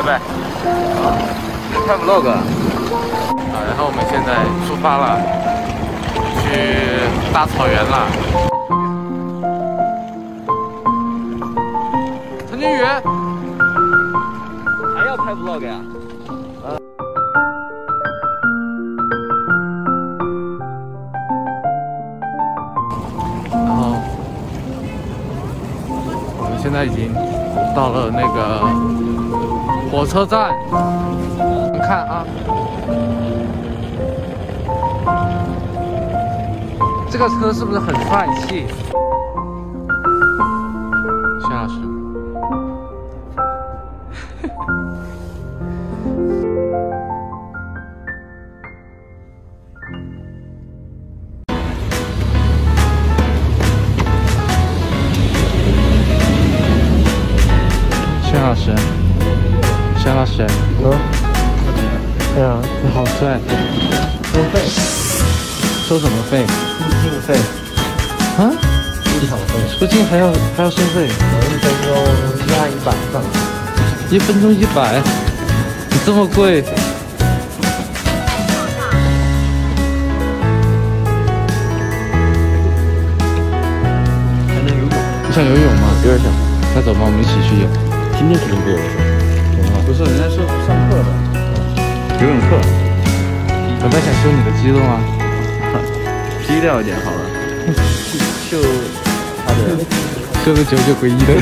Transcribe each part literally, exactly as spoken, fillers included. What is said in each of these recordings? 拜拜。好，看 vlog 啊，然后我们现在出发了，去大草原了。陈金宇，还要拍 vlog 呀、啊？ 现在已经到了那个火车站，你看啊，这个车是不是很帅气？下水。夏老师，夏老师，嗯，对啊，你好帅。收费？收什么费？入境费。啊？入场费。入境还要还要收费？一分钟加一百吧。一分钟一百？你这么贵？还能游泳？你想游泳吗？有点想。那走吧，我们一起去游。 今天肯定不游泳，不是，人家是上课的，游泳课。本来想秀你的肌肉啊，低调一点好了，秀他的，秀个九九归一的。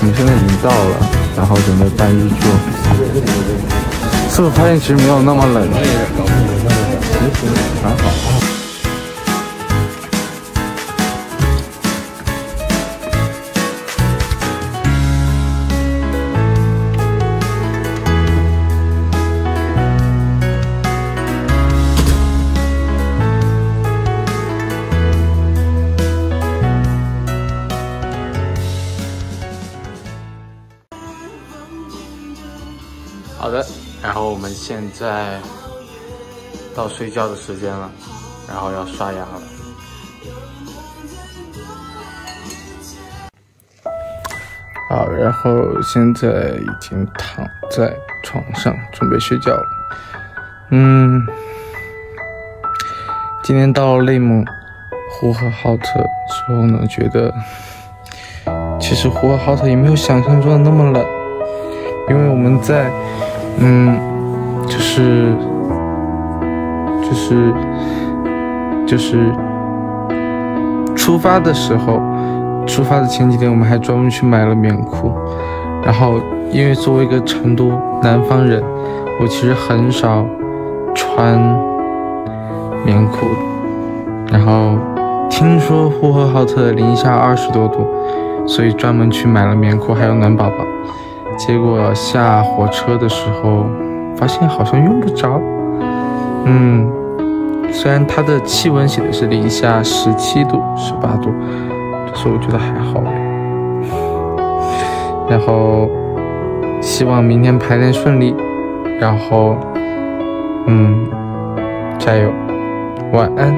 我们现在已经到了，然后准备办入住。是不是发现其实没有那么冷？还好。 好的，然后我们现在到睡觉的时间了，然后要刷牙了。好，然后现在已经躺在床上准备睡觉了。嗯，今天到内蒙呼和浩特之后呢，觉得其实呼和浩特也没有想象中的那么冷，因为我们在。 嗯，就是就是就是出发的时候，出发的前几天我们还专门去买了棉裤。然后，因为作为一个成都南方人，我其实很少穿棉裤。然后听说呼和浩特零下二十多度，所以专门去买了棉裤还有暖宝宝。 结果下火车的时候，发现好像用不着。嗯，虽然它的气温写的是零下十七度、十八度，但是我觉得还好。然后，希望明天排练顺利。然后，嗯，加油，晚安。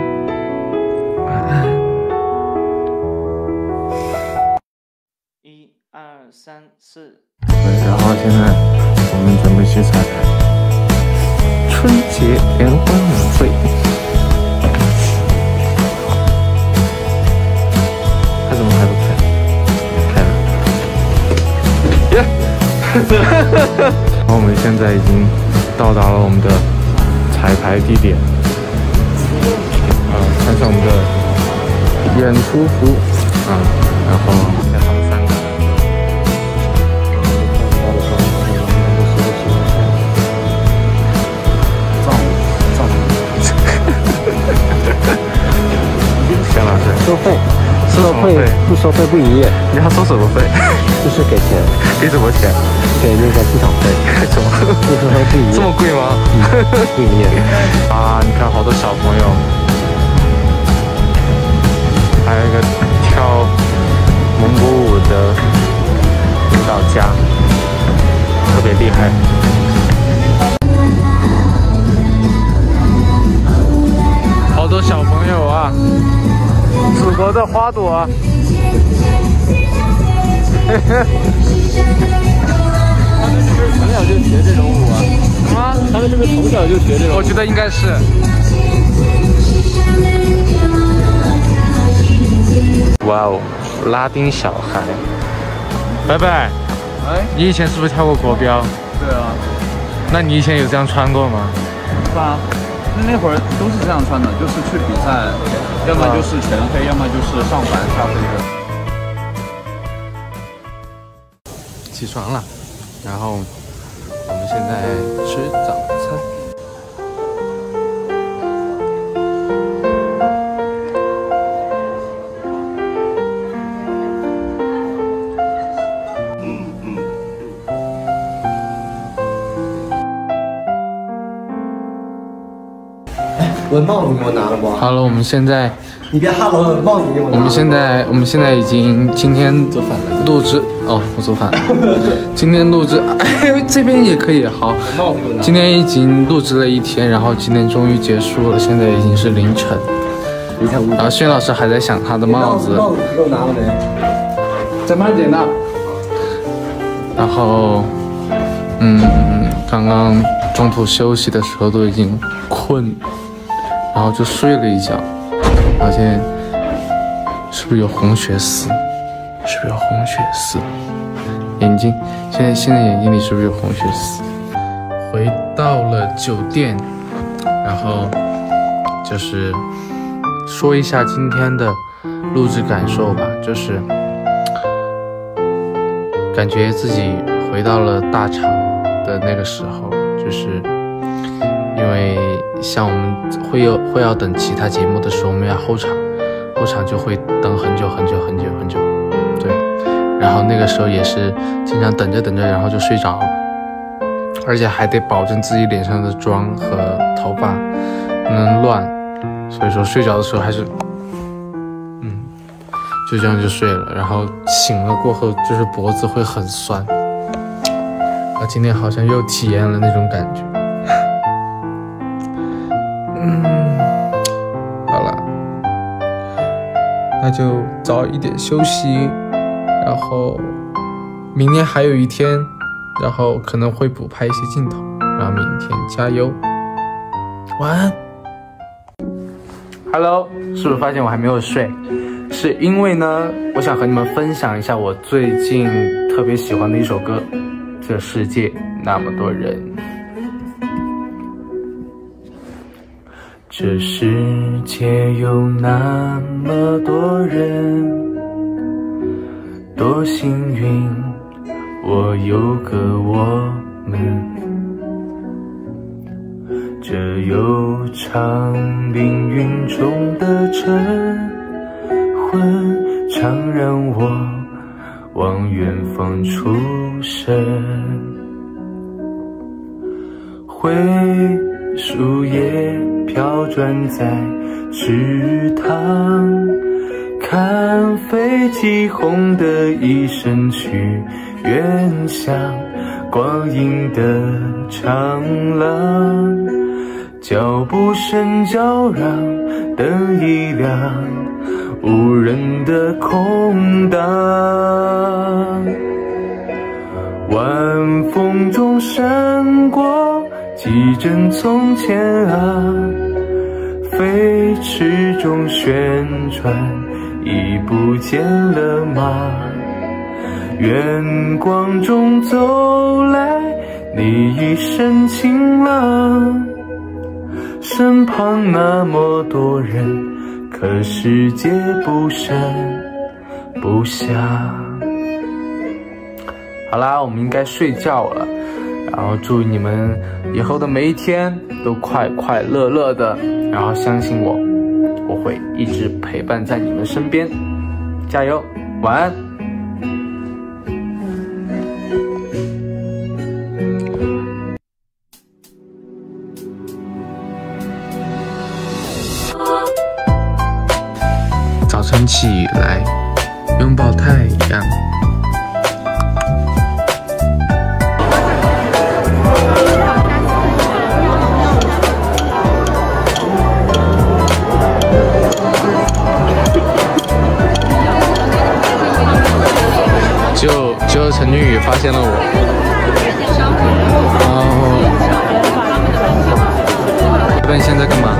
然后现在我们准备去彩排春节联欢晚会，他怎么还不开？开了！耶！然后我们现在已经到达了我们的彩排地点，啊、呃，穿上我们的演出服啊、呃，然后。 收费，收费不收费不营业。你还收什么费？就是给钱。给什么钱？给那个入场费。什么？入场费不营业。这么贵吗？嗯、不营业。啊，你看好多小朋友，还有一个跳蒙古舞的舞蹈家，特别厉害。 好多小朋友啊，祖国的花朵啊！得应该是。哇哦，拉丁小孩。拜拜。哎，你以前是不是跳过国标？对啊。那你以前有这样穿过吗？是吧？那那会儿都是这样穿的，就是去比赛，要么就是全黑，要么就是上板下飞。 起床了，然后我们现在吃早餐。嗯嗯哎，我的帽子给我拿了不？好了，我们现在。你别哈喽了，帽子给我拿了。我们现在，我们现在已经今天录制。 哦，我做饭。今天录制，哎，这边也可以。好，今天已经录制了一天，然后今天终于结束了，现在已经是凌晨。然后薛老师还在想他的帽子。帽子给我拿了没？在慢点呢。然后，嗯，刚刚中途休息的时候都已经困，然后就睡了一觉，发现是不是有红血丝？ 是不是有红血丝？眼睛，现在现在眼睛里是不是有红血丝？回到了酒店，然后就是说一下今天的录制感受吧，就是感觉自己回到了大厂的那个时候，就是因为像我们会有会要等其他节目的时候，我们要候场，候场就会等很久很久很久很久。 然后那个时候也是经常等着等着，然后就睡着了，而且还得保证自己脸上的妆和头发不能乱，所以说睡着的时候还是，嗯，就这样就睡了。然后醒了过后就是脖子会很酸，啊，今天好像又体验了那种感觉。嗯，好了，那就早一点休息。 然后，明天还有一天，然后可能会补拍一些镜头，然后明天加油，晚安。Hello， 是不是发现我还没有睡？是因为呢，我想和你们分享一下我最近特别喜欢的一首歌，《这世界那么多人》。这世界有那么多人。 多幸运，我有个我们。这悠长命运中的晨昏，常让我往远方出神。灰树叶飘转在池塘。 看飞机轰的一声去远乡，光阴的长廊，脚步声叫嚷，灯一亮，无人的空荡。晚风中闪过几帧从前啊，飞驰中旋转。 已不见了吗？远光中走来，你一身晴朗。身旁那么多人，可世界不声不响。好啦，我们应该睡觉了。然后祝你们以后的每一天都快快乐乐的。然后相信我。 我会一直陪伴在你们身边，加油，晚安。早晨起来，拥抱太阳。就就陈俊宇发现了我，然后。不然你现在干嘛？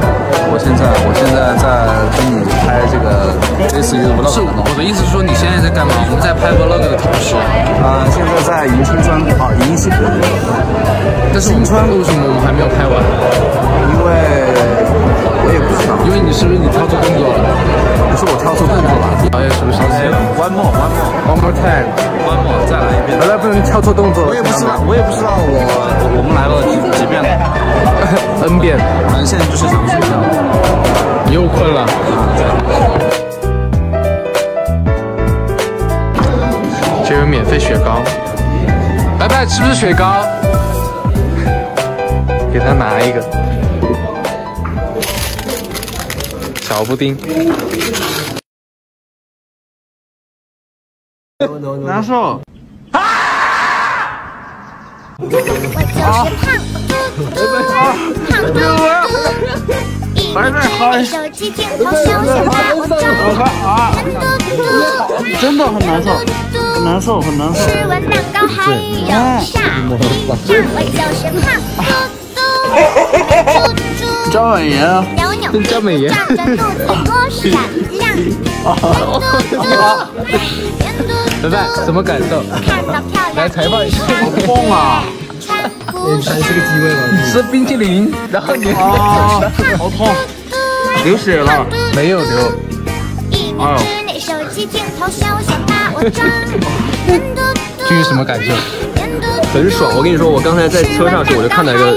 我现在，我现在在跟你拍这个类似于 vlog。是，我的意思是说你现在在干嘛？我们在拍 vlog 的同时，啊、呃，现在在银川川啊，银川。但是银川为什么我们还没有拍完？因为我也不知道。因为你是不是你挑错动作了？不是我挑错动作了。导演是不是伤心 ？One more, one more, one more time, one more， 再来一遍。来，不能挑错动作。我也不知道，我也不知道我我们来了几几遍了。 N 遍，反正现在就是想睡觉。你又困了？这有免费雪糕，白白吃不吃雪糕？给他拿一个小布丁。难受。啊！我就是胖。 真的很难受，很难受，很难受。吃完蛋糕还有啥？张婉言，张美妍。拜拜，什么感受？来采访一下，好棒啊！ 你才是个机位吗？吃冰淇淋，然后你啊，好痛，流血了，没有流。哎呦！这是什么感受？很爽！我跟你说，我刚才在车上时，我就看到一个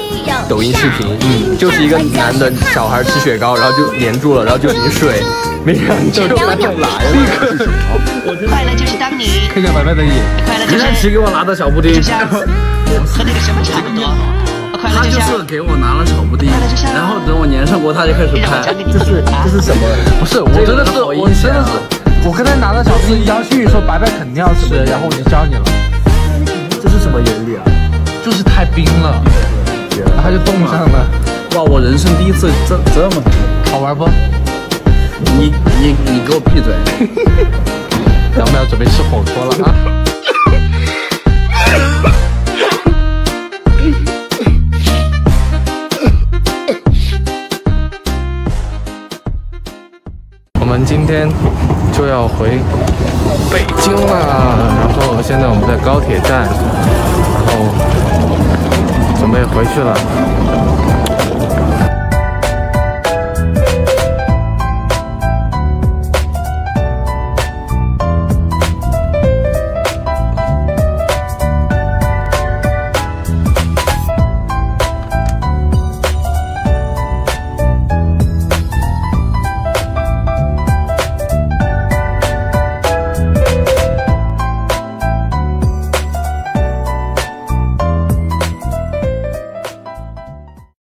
抖音视频，嗯，就是一个男的小孩吃雪糕，然后就黏住了，然后就淋水，没想到就来了。快乐就是当你看看白白的眼，你看谁给我拿的小布丁？ 和那个什么差不多，他就是给我拿了小布丁，然后等我粘上锅，他就开始拍，这是这是什么？不是，我真的是，我真的是，我跟他拿了小布丁，然后旭宇说白白肯定要吃，然后我就教你了，这是什么原理啊？就是太冰了，然后他就冻上了。哇，我人生第一次这这么好玩不？你你你给我闭嘴！咱们要准备吃火锅了啊！ 我们今天就要回北京了，然后现在我们在高铁站，然后准备回去了。